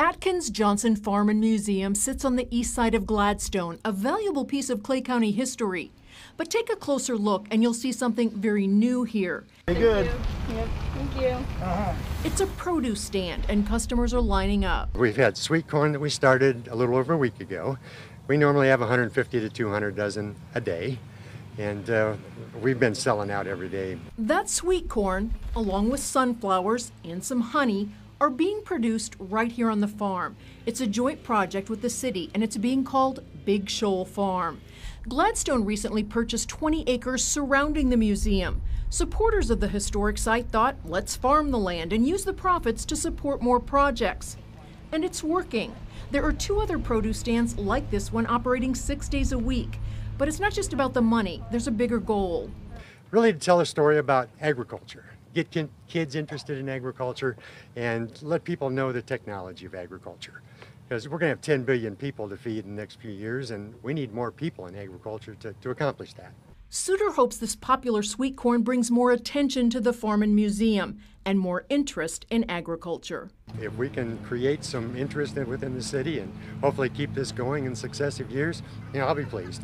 Atkins-Johnson Farm and Museum sits on the east side of Gladstone, a valuable piece of Clay County history. But take a closer look and you'll see something very new here. Very good. Yep, thank you. It's a produce stand and customers are lining up. We've had sweet corn that we started a little over a week ago. We normally have 150 to 200 dozen a day, and we've been selling out every day. That sweet corn, along with sunflowers and some honey, are being produced right here on the farm. It's a joint project with the city, and it's being called Big Shoal Farm. Gladstone recently purchased 20 acres surrounding the museum. Supporters of the historic site thought, let's farm the land and use the profits to support more projects. And it's working. There are two other produce stands like this one operating 6 days a week. But it's not just about the money, there's a bigger goal. Really to tell a story about agriculture. Get kids interested in agriculture and let people know the technology of agriculture. Because we're going to have 10 billion people to feed in the next few years, and we need more people in agriculture to accomplish that. Suter hopes this popular sweet corn brings more attention to the farm and museum and more interest in agriculture. If we can create some interest within the city and hopefully keep this going in successive years, I'll be pleased.